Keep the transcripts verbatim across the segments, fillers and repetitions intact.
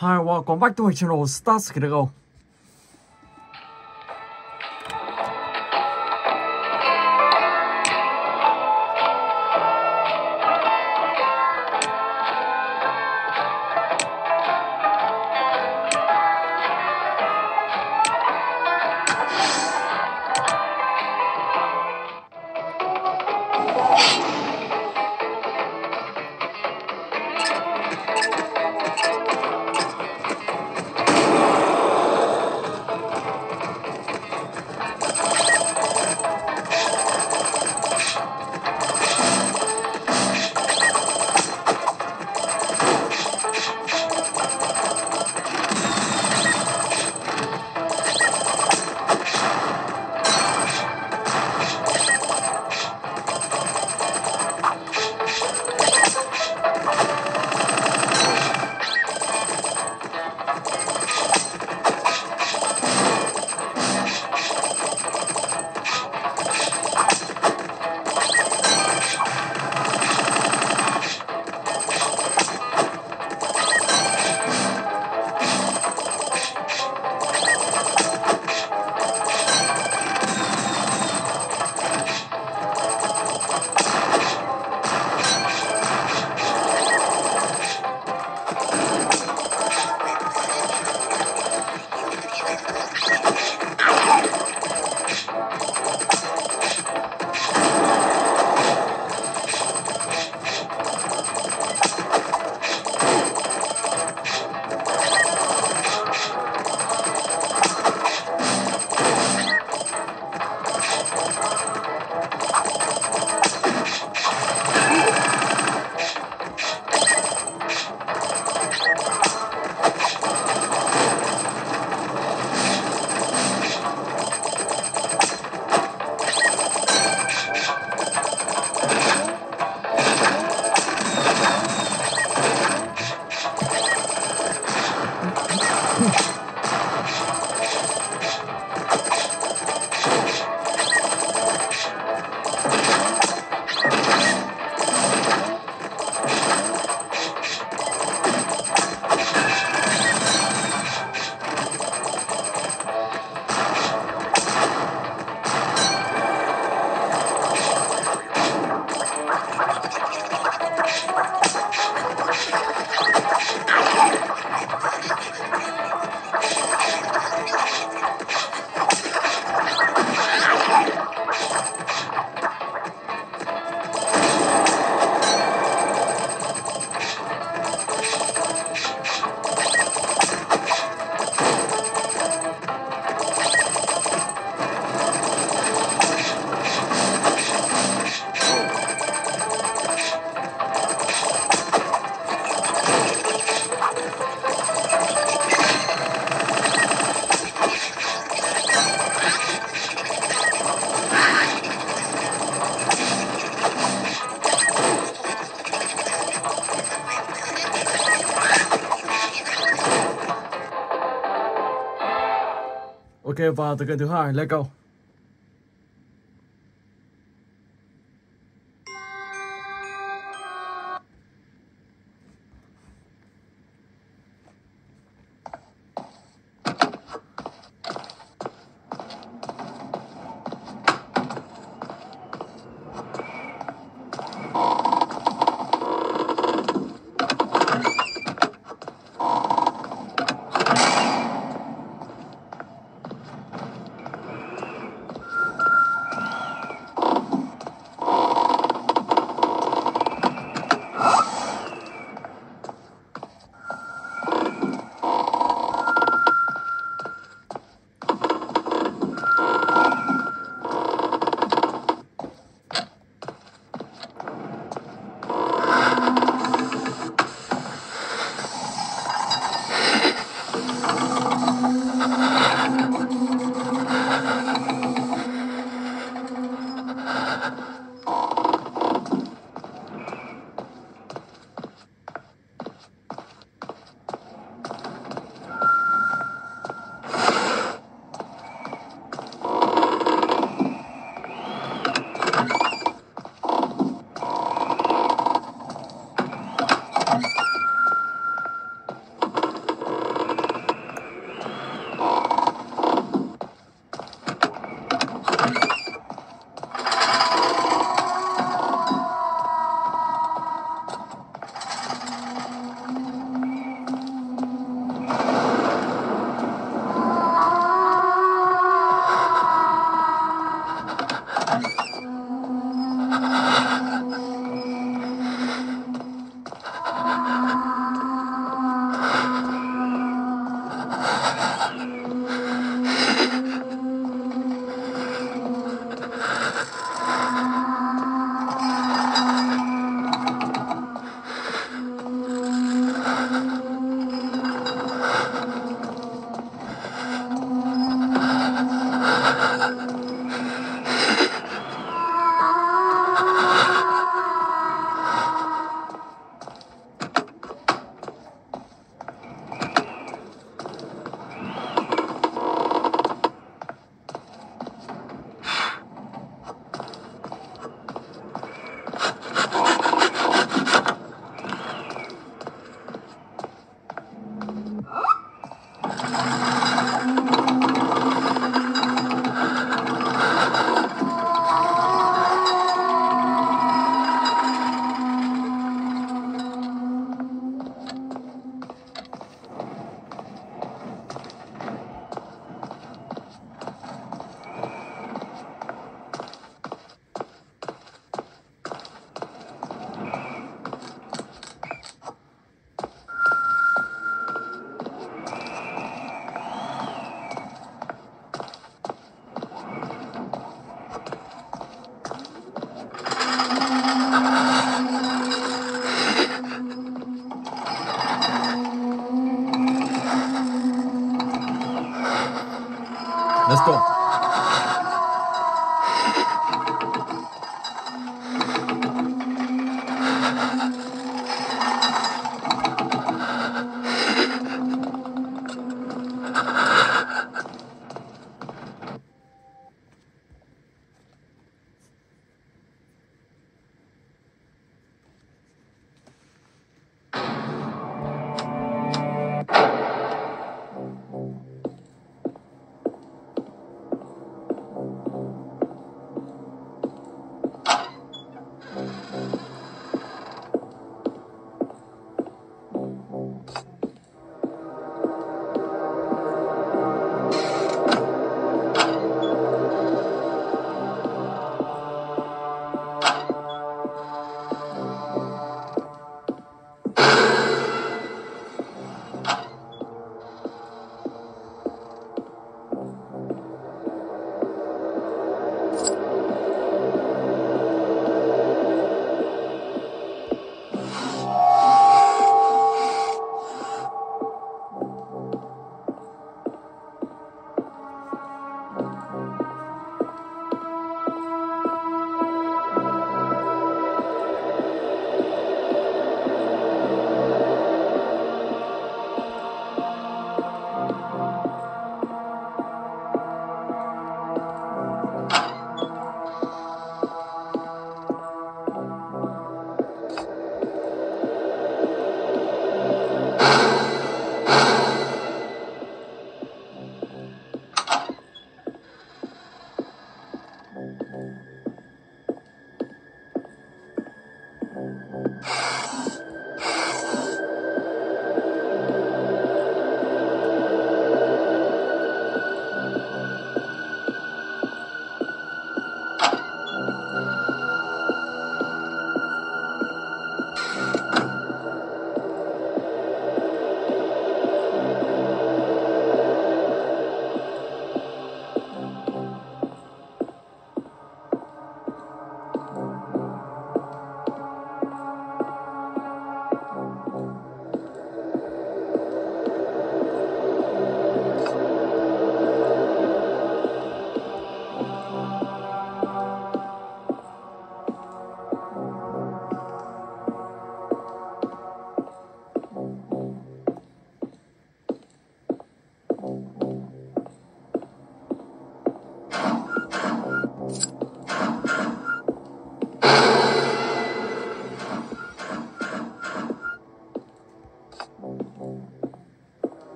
Hi, welcome back to my channel Stars Hideo. Ok, và từ kênh thứ hai, let's go.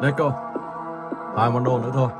Let's go. Hai món đồ nữa thôi.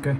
Okay.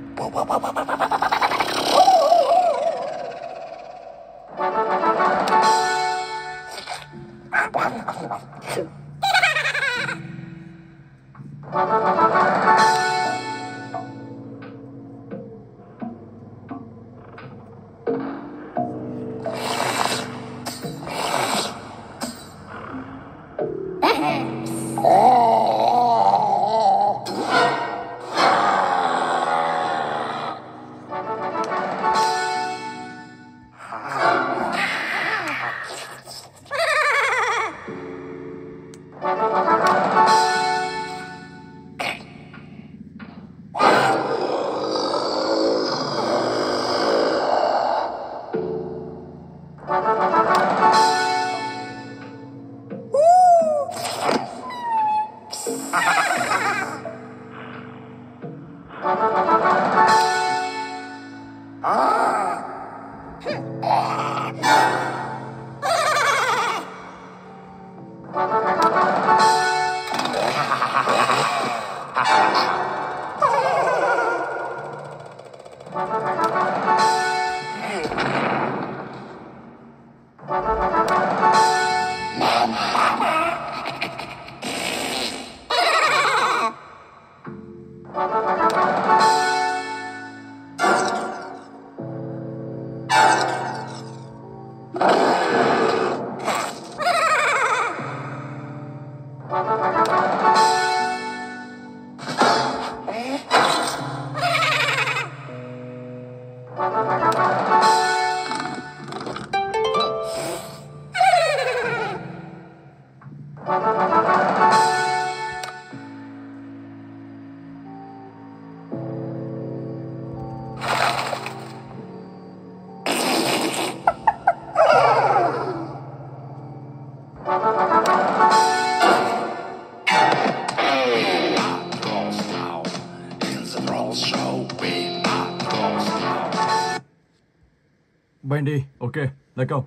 Bendy, okay, let's go.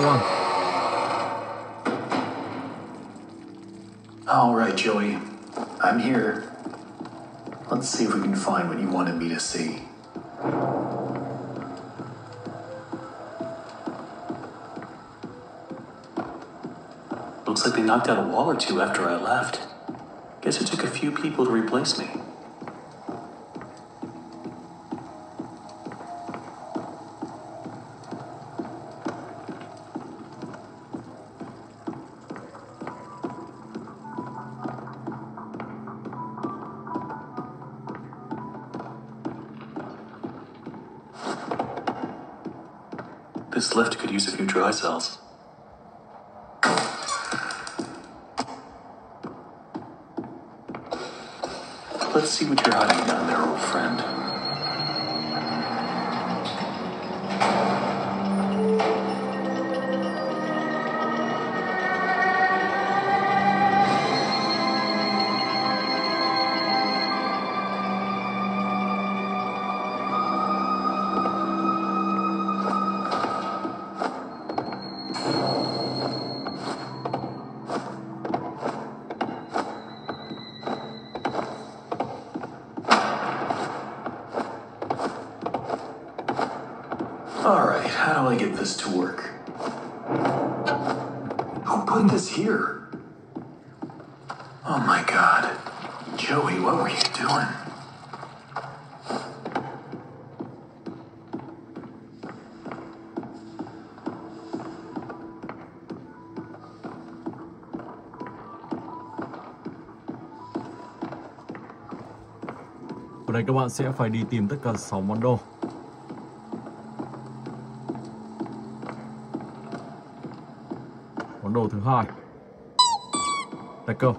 for one. All right, Joey. I'm here. Let's see if we can find what you wanted me to see. Looks like they knocked out a wall or two after I left. Guess it took a few people to replace me. This lift could use a few dry cells. Let's see what you're hiding down there, old friend. Alright, how do I get this to work? Who put this here? Oh my god. Joey, what were you doing? Ở đây các bạn sẽ phải đi tìm tất cả sáu món đồ. Món đồ thứ hai đặt câu.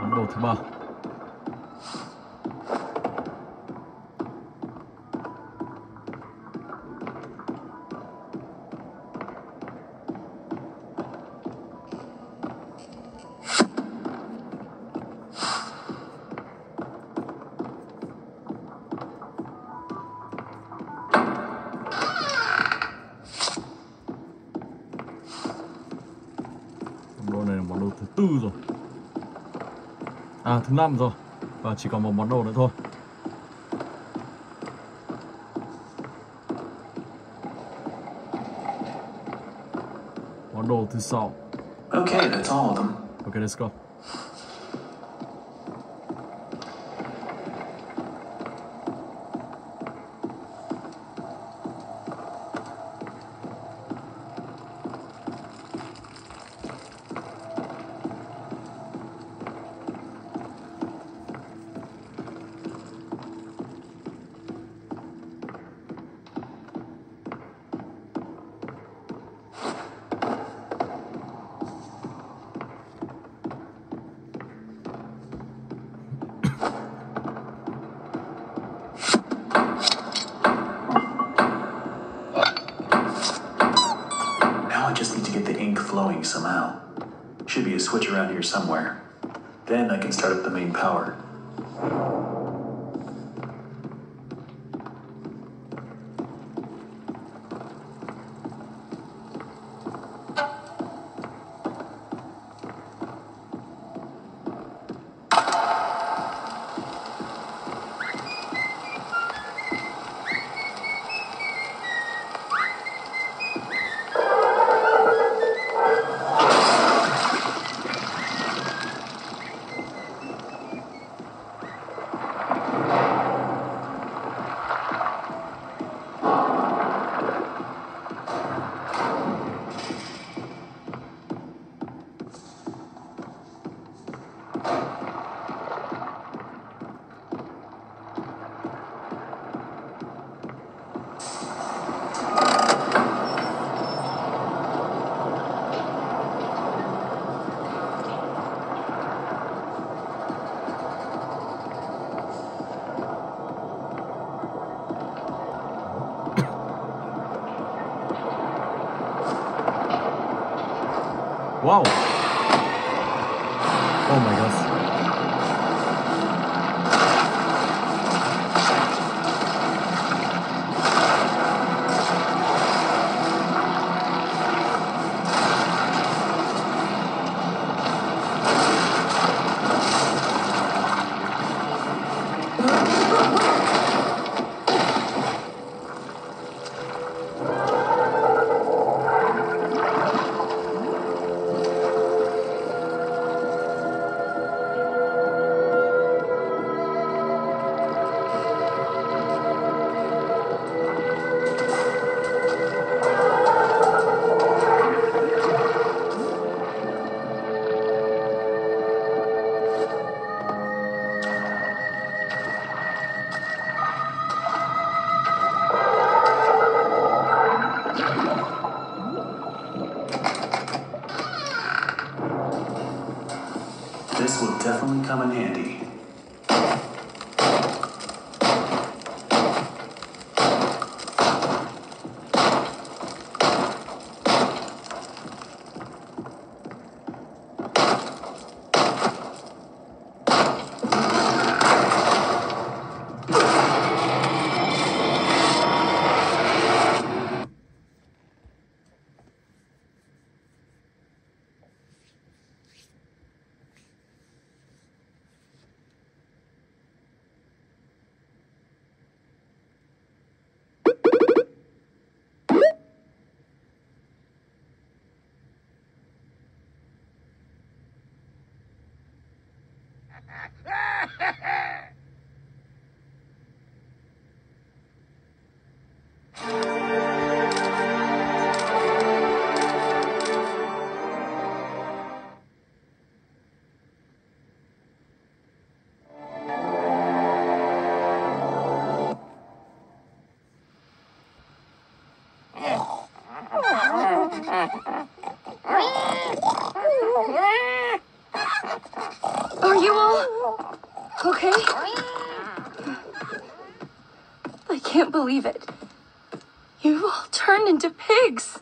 Món đồ thứ ba. Thứ tư rồi. À, thứ năm rồi. Và chỉ còn một món đồ nữa thôi. Món đồ thứ sáu. Okay, that's all of them. Okay, let's go. Flowing somehow. Should be a switch around here somewhere. Then I can start up the main power. Wow. Oh my gosh. This will definitely come in handy. Are you all okay? I can't believe it. You all turned into pigs.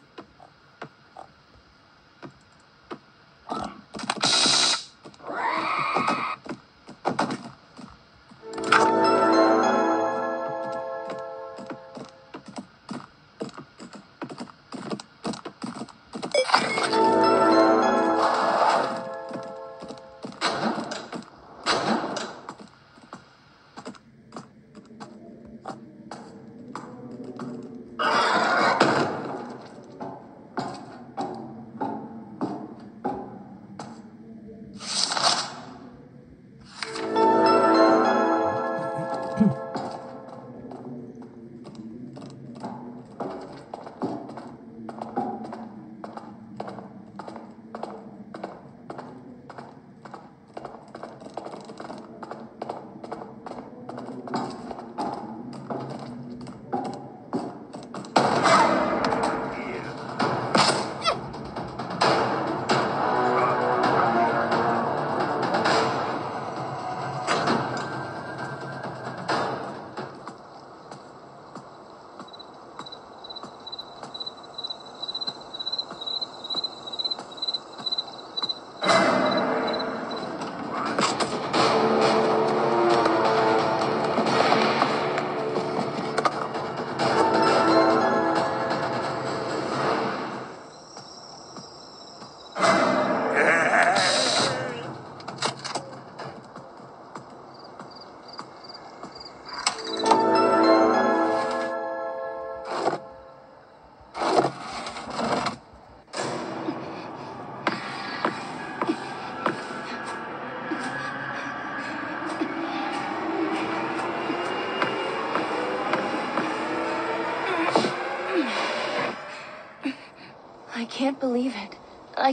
I can't believe it. I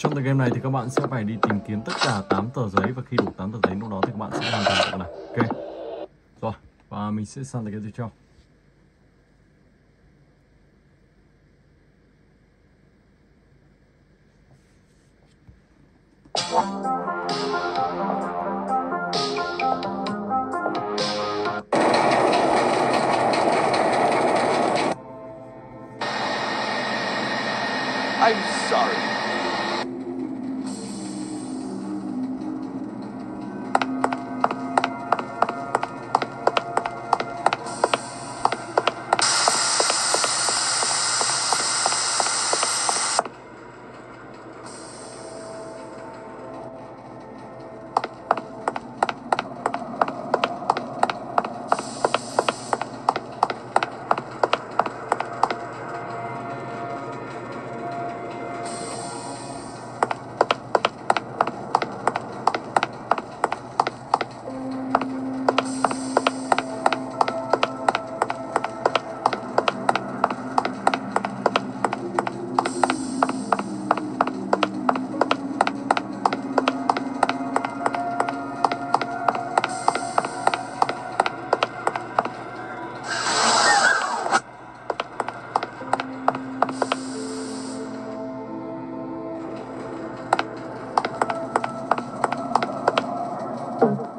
Trong tựa game này thì các bạn sẽ phải đi tìm kiếm tất cả tám tờ giấy, và khi đủ tám tờ giấy lúc đó thì các bạn sẽ hoàn thành tựa này. Ok. Rồi, và mình sẽ sang tựa game tiếp theo. I'm sorry. Thank you.